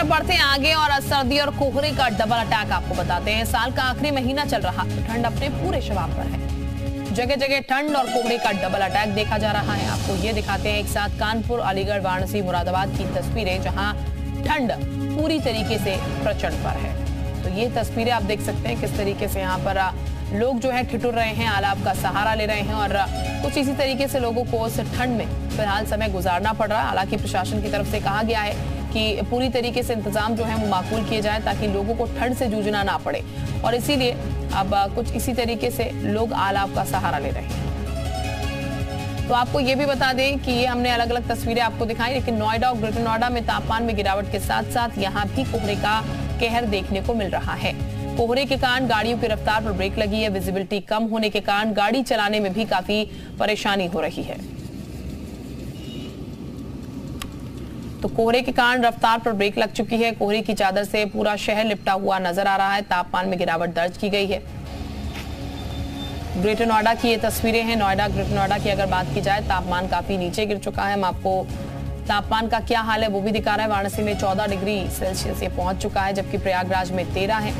तरफ बढ़ते हैं आगे और सर्दी और कोहरे का डबल अटैक आपको बताते हैं। साल का आखिरी महीना चल रहा है, ठंड अपने पूरे शबाब पर है। जगह जगह ठंड और कोहरे का डबल अटैक देखा जा रहा है। आपको ये दिखाते हैं एक साथ कानपुर, अलीगढ़, वाराणसी, मुरादाबाद की तस्वीरें, जहां ठंड पूरी तरीके से प्रचंड पर है। तो ये तस्वीरें आप देख सकते हैं किस तरीके से यहाँ पर लोग जो है ठिठुर रहे हैं, आलाप का सहारा ले रहे हैं और कुछ इसी तरीके से लोगों को उस ठंड में फिलहाल समय गुजारना पड़ रहा है। हालांकि प्रशासन की तरफ से कहा गया है कि पूरी तरीके से इंतजाम जो है वो माकूल किए जाए ताकि लोगों को ठंड से जूझना ना पड़े, और इसीलिए अब कुछ इसी तरीके से लोग आलाप का सहारा ले रहे हैं। तो आपको ये भी बता दें कि ये हमने अलग अलग तस्वीरें आपको दिखाई, लेकिन नोएडा और ग्रेटर नोएडा में तापमान में गिरावट के साथ साथ यहाँ भी कोहरे का कहर देखने को मिल रहा है। कोहरे के कारण गाड़ियों की रफ्तार पर ब्रेक लगी है। विजिबिलिटी कम होने के कारण गाड़ी चलाने में भी काफी परेशानी हो रही है। तो कोहरे के कारण रफ्तार पर ब्रेक लग चुकी है। कोहरे की चादर से पूरा शहर लिपटा हुआ नजर आ रहा है। तापमान में गिरावट दर्ज की गई है। ग्रेटर नोएडा की ये तस्वीरें हैं। नोएडा, ग्रेटर नोएडा की अगर बात की जाए, तापमान काफी नीचे गिर चुका है। हम आपको तापमान का क्या हाल है वो भी दिखा रहा है। वाराणसी में 14 डिग्री सेल्सियस ये पहुंच चुका है, जबकि प्रयागराज में 13 है।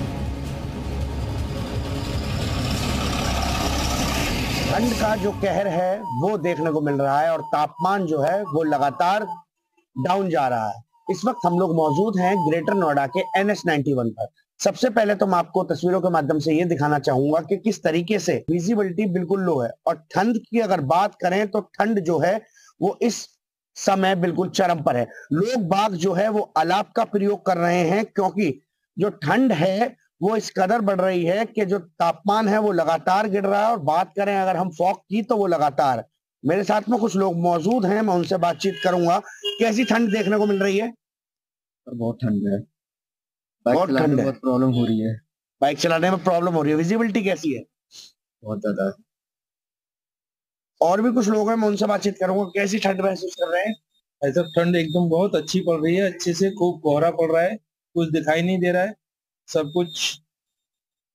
ठंड का जो कहर है वो देखने को मिल रहा है और तापमान जो है वो लगातार डाउन जा रहा है। इस वक्त हम लोग मौजूद हैं ग्रेटर नोएडा के NH 91 पर। सबसे पहले तो मैं आपको तस्वीरों के माध्यम से ये दिखाना चाहूंगा कि किस तरीके से विजिबिलिटी बिल्कुल लो है और ठंड की अगर बात करें तो ठंड जो है वो इस समय बिल्कुल चरम पर है। लोग बाग जो है वो अलाप का प्रयोग कर रहे हैं क्योंकि जो ठंड है वो इस कदर बढ़ रही है कि जो तापमान है वो लगातार गिर रहा है। और बात करें अगर हम फॉग की तो वो लगातार, मेरे साथ में कुछ लोग मौजूद हैं, मैं उनसे बातचीत करूंगा। कैसी ठंड देखने को मिल रही है? बहुत ठंड है, बहुत ठंड है, प्रॉब्लम हो रही है, बाइक चलाने में प्रॉब्लम हो रही है। विजिबिलिटी कैसी है? बहुत ज्यादा। और भी कुछ लोग हैं, मैं उनसे बातचीत करूंगा। कैसी ठंड महसूस कर रहे हैं? ऐसा ठंड एकदम बहुत अच्छी पड़ रही है, अच्छे से, खूब कोहरा पड़ रहा है, कुछ दिखाई नहीं दे रहा है, सब कुछ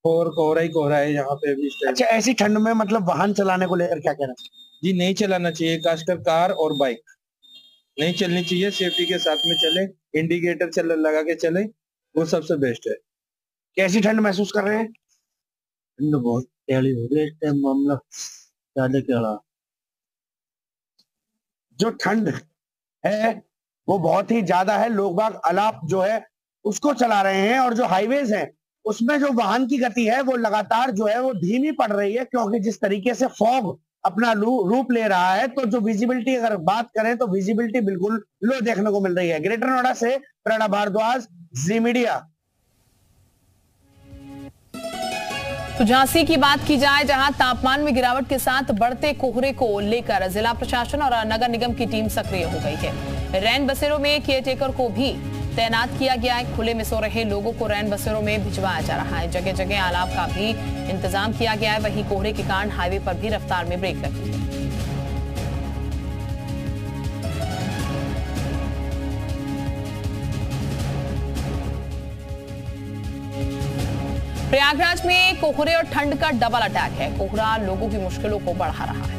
और कोहरा ही कोहरा है यहाँ पे अभी। अच्छा, ऐसी ठंड में मतलब वाहन चलाने को लेकर क्या कहना चाहिए? जी, नहीं चलाना चाहिए, खासकर कार और बाइक नहीं चलनी चाहिए। सेफ्टी के साथ में चले, इंडिकेटर लगा के चले, वो सबसे बेस्ट है। कैसी ठंड महसूस कर रहे हैं? ठंड बहुत टेढ़ी हो रही है इस टाइम, मामला ज्यादा टेढ़ा। जो ठंड है वो बहुत ही ज्यादा है। लोग बाग अलाप जो है उसको चला रहे हैं और जो हाईवेज हैं उसमें जो वाहन की गति है वो लगातार जो है वो धीमी पड़ रही है क्योंकि जिस तरीके से फॉग अपना रूप ले रहा है तो जो विजिबिलिटी अगर बात करें तो विजिबिलिटी बिल्कुल लो देखने को मिल रही है। ग्रेटर नोएडा से प्रणव भारद्वाज, जी मीडिया। तो झांसी की बात की जाए, जहां तापमान में गिरावट के साथ बढ़ते कोहरे को लेकर जिला प्रशासन और नगर निगम की टीम सक्रिय हो गई है। रैन बसेरों में केयरटेकर को भी तैनात किया गया है। खुले में सो रहे लोगों को रैन बसेरों में भिजवाया जा रहा है। जगह जगह आलाप का भी इंतजाम किया गया है। वहीं कोहरे के कारण हाईवे पर भी रफ्तार में ब्रेक लगी है। प्रयागराज में कोहरे और ठंड का डबल अटैक है। कोहरा लोगों की मुश्किलों को बढ़ा रहा है।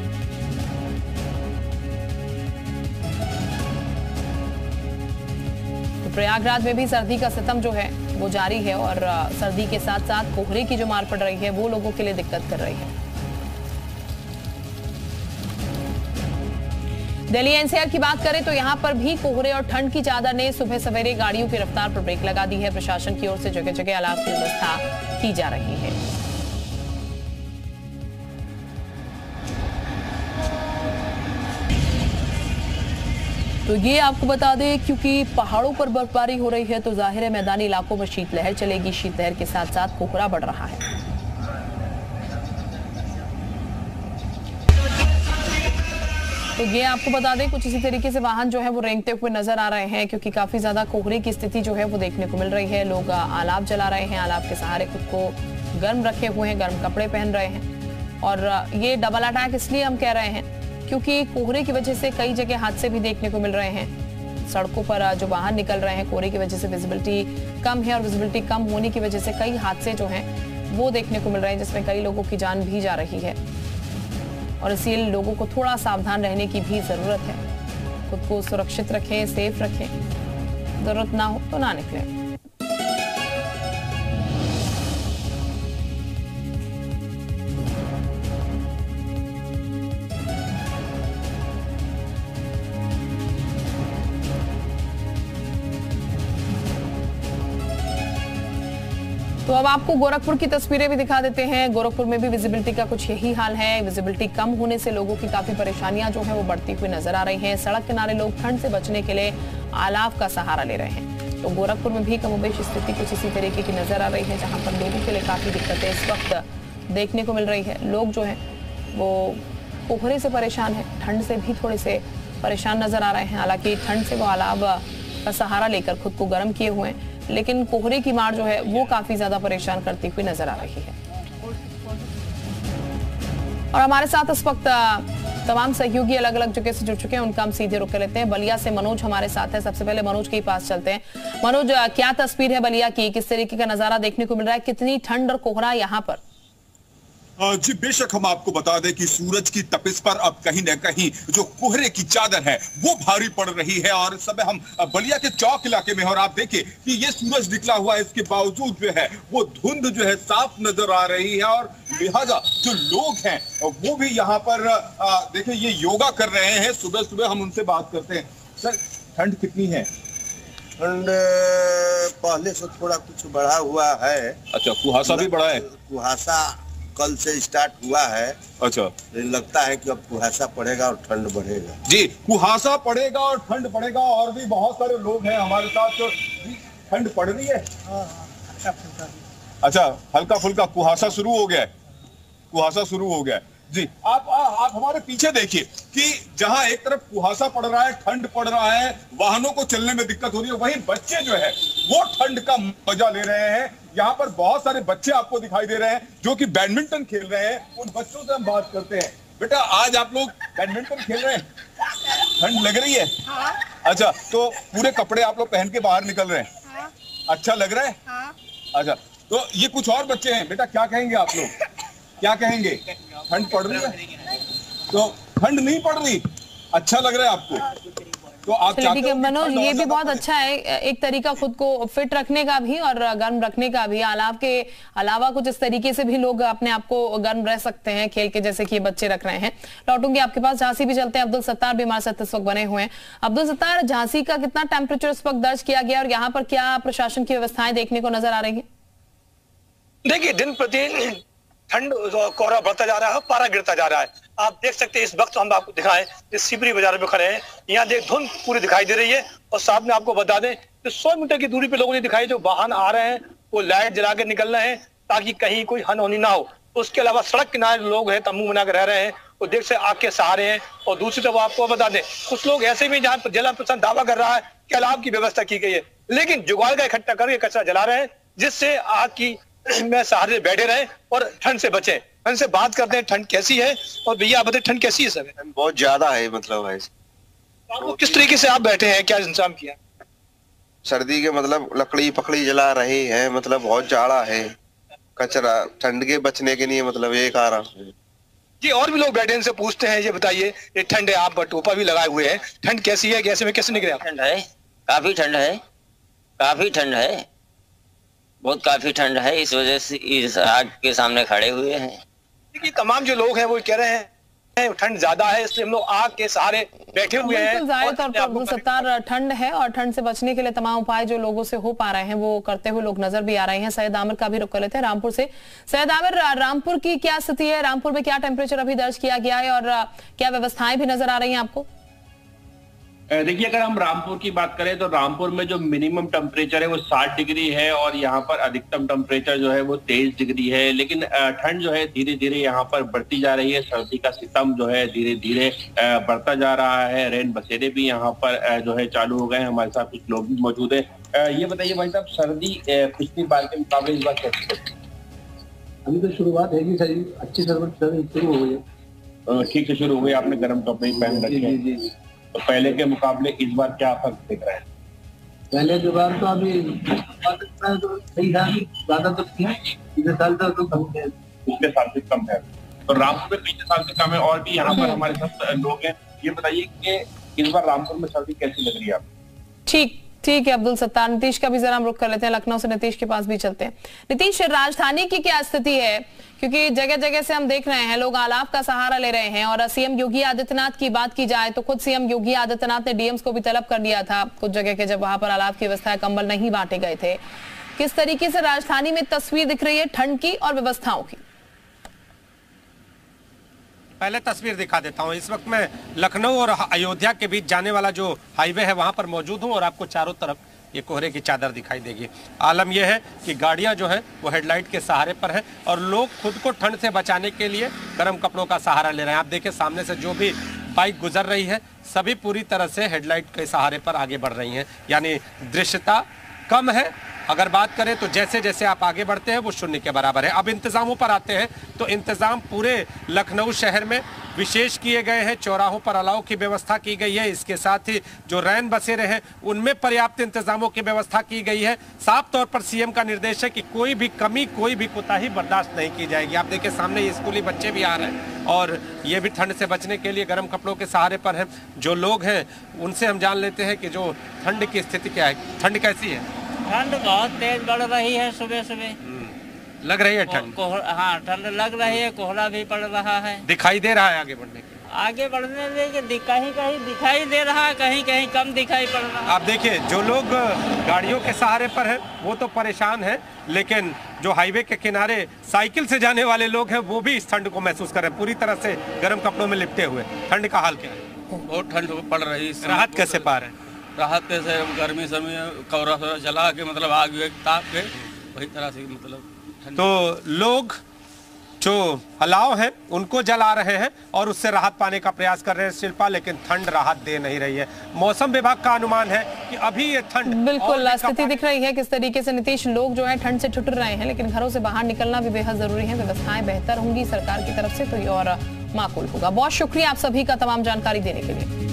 प्रयागराज में भी सर्दी का सितम जो है वो जारी है और सर्दी के साथ साथ कोहरे की जो मार पड़ रही है वो लोगों के लिए दिक्कत कर रही है। दिल्ली एनसीआर की बात करें तो यहाँ पर भी कोहरे और ठंड की चादर ने सुबह सवेरे गाड़ियों की रफ्तार पर ब्रेक लगा दी है। प्रशासन की ओर से जगह जगह अलाव की व्यवस्था की जा रही है। तो ये आपको बता दें, क्योंकि पहाड़ों पर बर्फबारी हो रही है तो जाहिर है मैदानी इलाकों में शीतलहर चलेगी। शीतलहर के साथ साथ कोहरा बढ़ रहा है। तो ये आपको बता दें, कुछ इसी तरीके से वाहन जो है वो रेंगते हुए नजर आ रहे हैं क्योंकि काफी ज्यादा कोहरे की स्थिति जो है वो देखने को मिल रही है। लोग आलाप जला रहे हैं, आलाप के सहारे खुद को गर्म रखे हुए हैं, गर्म कपड़े पहन रहे हैं। और ये डबल अटैक इसलिए हम कह रहे हैं क्योंकि कोहरे की वजह से कई जगह हादसे भी देखने को मिल रहे हैं। सड़कों पर जो बाहर निकल रहे हैं, कोहरे की वजह से विजिबिलिटी कम है और विजिबिलिटी कम होने की वजह से कई हादसे जो हैं वो देखने को मिल रहे हैं, जिसमें कई लोगों की जान भी जा रही है। और इसलिए लोगों को थोड़ा सावधान रहने की भी जरूरत है। खुद को सुरक्षित रखें, सेफ रखें। ज़रूरत ना हो तो ना निकले। तो अब आपको गोरखपुर की तस्वीरें भी दिखा देते हैं। गोरखपुर में भी विजिबिलिटी का कुछ यही हाल है। विजिबिलिटी कम होने से लोगों की काफी परेशानियां जो हैं वो बढ़ती हुई नजर आ रही हैं। सड़क किनारे लोग ठंड से बचने के लिए आलाव का सहारा ले रहे हैं। तो गोरखपुर में भी कमोबेश स्थिति कुछ इसी तरीके की नजर आ रही है, जहां पर लोगों के लिए काफी दिक्कतें इस वक्त देखने को मिल रही है। लोग जो है वो कोहरे से परेशान है, ठंड से भी थोड़े से परेशान नजर आ रहे हैं। हालांकि ठंड से वो आलाव का सहारा लेकर खुद को गर्म किए हुए हैं, लेकिन कोहरे की मार जो है वो काफी ज्यादा परेशान करती हुई नजर आ रही है। और हमारे साथ इस वक्त तमाम सहयोगी अलग अलग जगह से जुड़ चुके हैं, उनका हम सीधे रुक लेते हैं। बलिया से मनोज हमारे साथ है। सबसे पहले मनोज के पास चलते हैं। मनोज, क्या तस्वीर है बलिया की? किस तरीके का नजारा देखने को मिल रहा है? कितनी ठंड और कोहरा यहाँ पर? जी बेशक, हम आपको बता दें कि सूरज की तपिश पर अब कहीं न कहीं जो कोहरे की चादर है वो भारी पड़ रही है। और इस समय हम बलिया के चौक इलाके में, और आप देखिए कि ये सूरज निकला हुआ है, इसके बावजूद जो है वो धुंध जो है साफ नजर आ रही है। और लिहाजा जो लोग हैं वो भी यहाँ पर देखिए ये योगा कर रहे हैं। सुबह सुबह हम उनसे बात करते हैं। सर, ठंड कितनी है? ठंड पहले से थोड़ा कुछ बढ़ा हुआ है। अच्छा, कुहासा भी बढ़ा है? कुहासा कल से स्टार्ट हुआ है। अच्छा, लगता है कि अब कुहासा पड़ेगा और ठंड बढ़ेगा। जी, कुहासा पड़ेगा और ठंड बढ़ेगा। और भी बहुत सारे लोग हैं हमारे साथ। ठंड पड़ रही है? अच्छा, हल्का फुल्का कुहासा शुरू हो गया है। कुहासा शुरू हो गया है जी। आप हमारे पीछे देखिए कि जहां एक तरफ कुहासा पड़ रहा है, ठंड पड़ रहा है, वाहनों को चलने में दिक्कत हो रही है, वहीं बच्चे जो है वो ठंड का मजा ले रहे हैं। यहाँ पर बहुत सारे बच्चे आपको दिखाई दे रहे हैं जो कि बैडमिंटन खेल रहे हैं। उन बच्चों से हम बात करते हैं। बेटा, आज आप लोग बैडमिंटन खेल रहे हैं, ठंड लग रही है? हाँ। अच्छा, तो पूरे कपड़े आप लोग पहन के बाहर निकल रहे हैं? हाँ। अच्छा लग रहा है? हाँ। अच्छा, तो ये कुछ और बच्चे हैं। बेटा, क्या कहेंगे आप लोग? क्या कहेंगे? ठंड पड़ रही है? तो ठंड नहीं पड़ रही, अच्छा लग रहा है आपको? तो आप ठीक है मनोज, ये भी बहुत अच्छा है एक तरीका खुद को फिट रखने का भी और गर्म रखने का भी। अलाव के अलावा कुछ इस तरीके से भी लोग अपने आप को गर्म रह सकते हैं खेल के, जैसे कि बच्चे रख रहे हैं। लौटूंगी आपके पास। झांसी भी चलते हैं। अब्दुल सत्तार भी हमारे साथ इस वक्त बने हुए हैं। अब्दुल सत्तार, झांसी का कितना टेम्परेचर इस वक्त दर्ज किया गया और यहाँ पर क्या प्रशासन की व्यवस्थाएं देखने को नजर आ रही है? देखिए, दिन प्रतिदिन ठंड, कोहरा बढ़ता जा रहा है, पारा गिरता जा रहा है। आप देख सकते हैं, इस वक्त हम आपको दिखाएं जिस सिबरी बाजार में खड़े हैं, यहाँ देख धुंध पूरी दिखाई दे रही है। और साथ में आपको बता दें कि 100 मीटर की दूरी पे लोगों ने दिखाई, जो वाहन आ रहे हैं वो लाइट जला के निकल रहे हैं ताकि कहीं कोई अनहोनी ना हो। उसके अलावा सड़क किनारे लोग हैं, तंबू बनाकर रह रहे हैं, वो देख से आग के सहारे हैं। और दूसरी तरफ आपको बता दें, कुछ लोग ऐसे भी जहाँ जिला प्रशासन दावा कर रहा है कि अलाव की व्यवस्था की गई है, लेकिन जुगाड़ का इकट्ठा करके कचरा जला रहे हैं, जिससे आग की में सहारे बैठे रहे और ठंड से बचे। ठंड से बात करते हैं, ठंड कैसी है? और भैया आप बताए, ठंड कैसी है? सब बहुत ज्यादा है, मतलब है। तो किस तरीके से आप बैठे हैं, क्या इंतजाम किया? सर्दी के मतलब लकड़ी पकड़ी जला रहे हैं, मतलब बहुत जाड़ा है, कचरा ठंड के बचने के लिए, मतलब ये खा रहा हूँ जी। और भी लोग बैठे, इनसे पूछते हैं, ये बताइए ये ठंड है, आप टोपा भी लगाए हुए हैं, ठंड कैसी है? कैसे में कैसे निकले आप? ठंड है, काफी ठंड है, काफी ठंड है, बहुत काफी ठंड है। इस वजह से इस आग के सामने खड़े हुए हैं। क्योंकि तमाम जो लोग हैं वो कह रहे हैं ठंड ज्यादा है, इसलिए हम लोग आग के सहारे बैठे हुए हैं। जाहिर तौर पर सत्तार, ठंड है और ठंड से बचने के लिए तमाम उपाय जो लोगों से हो पा रहे हैं वो करते हुए लोग नजर भी आ रहे हैं। सैयद आमिर का भी रुक कर लेते हैं रामपुर से। सैयद आमिर, रामपुर की क्या स्थिति है? रामपुर में क्या टेम्परेचर अभी दर्ज किया गया है और क्या व्यवस्थाएं भी नजर आ रही है आपको? देखिए, अगर हम रामपुर की बात करें तो रामपुर में जो मिनिमम टेम्परेचर है वो 60 डिग्री है और यहाँ पर अधिकतम टेम्परेचर जो है वो 23 डिग्री है। लेकिन ठंड जो है धीरे धीरे यहाँ पर बढ़ती जा रही है। सर्दी का सितम जो है धीरे धीरे बढ़ता जा रहा है। रेन बसेरे भी यहाँ पर जो है चालू हो गए हैं। हमारे साथ कुछ लोग भी मौजूद है। ये बताइए भाई साहब, सर्दी पिछली बार के मुकाबले इस बार कैसी है? अभी तो शुरुआत है कि सर्दी अच्छी शुरू हो गई, ठीक से शुरू हो गई। आपने गर्म कपड़े पहन रखे, तो पहले के मुकाबले इस बार क्या फर्क दिख रहा है? पहले के बार तो अभी सही था, ज्यादा तो पिछले साल तक तो कम है, पिछले साल से कम है। तो रामपुर में पिछले साल से कम है। और भी यहाँ पर हमारे साथ लोग हैं। ये बताइए कि इस बार रामपुर में सर्दी कैसी लग रही है आपको? ठीक ठीक है अब्दुल सत्तार, नीतीश का भी जरा हम रुख कर लेते हैं, लखनऊ से नीतीश के पास भी चलते हैं। नीतीश, राजधानी की क्या स्थिति है, क्योंकि जगह जगह से हम देख रहे हैं लोग आलाप का सहारा ले रहे हैं, और सीएम योगी आदित्यनाथ की बात की जाए तो खुद सीएम योगी आदित्यनाथ ने डीएम्स को भी तलब कर दिया था कुछ जगह के, जब वहां पर आलाप की व्यवस्था, कंबल नहीं बांटे गए थे। किस तरीके से राजधानी में तस्वीर दिख रही है ठंड की और व्यवस्थाओं की? पहले तस्वीर दिखा देता हूं। इस वक्त मैं लखनऊ और अयोध्या के बीच जाने वाला जो हाईवे है वहां पर मौजूद हूं और आपको चारों तरफ ये कोहरे की चादर दिखाई देगी। आलम यह है कि गाड़ियां जो हैं वो हेडलाइट के सहारे पर है और लोग खुद को ठंड से बचाने के लिए गर्म कपड़ों का सहारा ले रहे हैं। आप देखिए सामने से जो भी बाइक गुजर रही है सभी पूरी तरह से हेडलाइट के सहारे पर आगे बढ़ रही हैं, यानी दृश्यता कम है। अगर बात करें तो जैसे जैसे आप आगे बढ़ते हैं वो शून्य के बराबर है। अब इंतजामों पर आते हैं तो इंतजाम पूरे लखनऊ शहर में विशेष किए गए हैं। चौराहों पर अलाव की व्यवस्था की गई है, इसके साथ ही जो रैन बसेरे हैं उनमें पर्याप्त इंतजामों की व्यवस्था की गई है। साफ तौर पर सीएम का निर्देश है कि कोई भी कमी, कोई भी कोताही बर्दाश्त नहीं की जाएगी। आप देखिए सामने ये स्कूली बच्चे भी आ रहे हैं और ये भी ठंड से बचने के लिए गर्म कपड़ों के सहारे पर हैं। जो लोग हैं उनसे हम जान लेते हैं कि जो ठंड की स्थिति क्या है, ठंड कैसी है। ठंड बहुत तेज बढ़ रही है, सुबह सुबह लग रही है ठंड। हाँ, ठंड लग रही है, कोहरा भी पड़ रहा है। दिखाई दे रहा है आगे बढ़ने में कहीं कहीं दिखाई दे रहा है, कहीं कहीं कम दिखाई पड़ रहा है। आप देखिए जो लोग गाड़ियों के सहारे पर हैं वो तो परेशान हैं, लेकिन जो हाईवे के किनारे साइकिल से जाने वाले लोग हैं वो भी इस ठंड को महसूस कर रहे हैं। पूरी तरह से गर्म कपड़ों में लिपटे हुए। ठंड का हाल क्या है? बहुत ठंड पड़ रही है। राहत कैसे पा रहे हैं? राहत से गर्मी समय कोहरा जला के मतलब आग ताप के वही तरह से मतलब तो लोग जो अलाव हैं उनको जला रहे हैं और उससे राहत पाने का प्रयास कर रहे हैं शिल्पा, लेकिन ठंड राहत दे नहीं रही है। मौसम विभाग का अनुमान है कि अभी ये ठंड बिल्कुल स्थिति दिख रही है किस तरीके से नीतीश, लोग जो है ठंड से ठुठुर रहे हैं, लेकिन घरों से बाहर निकलना भी बेहद जरूरी है। व्यवस्थाएं बेहतर होंगी सरकार की तरफ से तो ये और माकूल होगा। बहुत शुक्रिया आप सभी का तमाम जानकारी देने के लिए।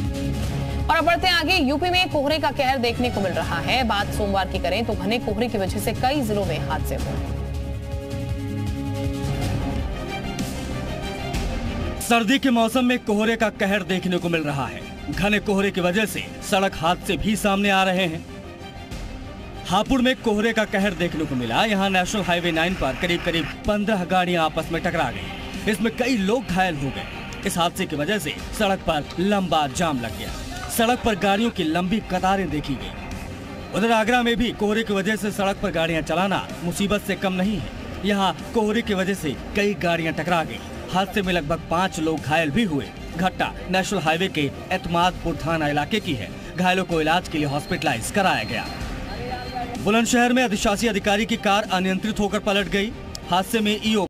और अब बढ़ते हैं आगे, यूपी में कोहरे का कहर देखने को मिल रहा है। बात सोमवार की करें तो घने कोहरे की वजह से कई जिलों में हादसे हुए। सर्दी के मौसम में कोहरे का कहर देखने को मिल रहा है। घने कोहरे की वजह से सड़क हादसे भी सामने आ रहे हैं। हापुड़ में कोहरे का कहर देखने को मिला। यहाँ नेशनल हाईवे 9 पर करीब 15 गाड़ियाँ आपस में टकरा गयी, इसमें कई लोग घायल हो गए। इस हादसे की वजह से सड़क पर लंबा जाम लग गया। सड़क पर गाड़ियों की लंबी कतारें देखी गई। उधर आगरा में भी कोहरे की वजह से सड़क पर गाड़ियां चलाना मुसीबत से कम नहीं है। यहां कोहरे की वजह से कई गाड़ियां टकरा गई। हादसे में लगभग 5 लोग घायल भी हुए। घटना नेशनल हाईवे के एतमादपुर थाना इलाके की है। घायलों को इलाज के लिए हॉस्पिटलाइज कराया गया। बुलंदशहर में अधिशासी अधिकारी की कार अनियंत्रित होकर पलट गयी। हादसे में ईओ